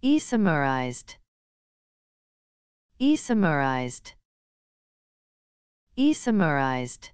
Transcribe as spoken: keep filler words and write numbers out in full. Isomerized, isomerized, isomerized.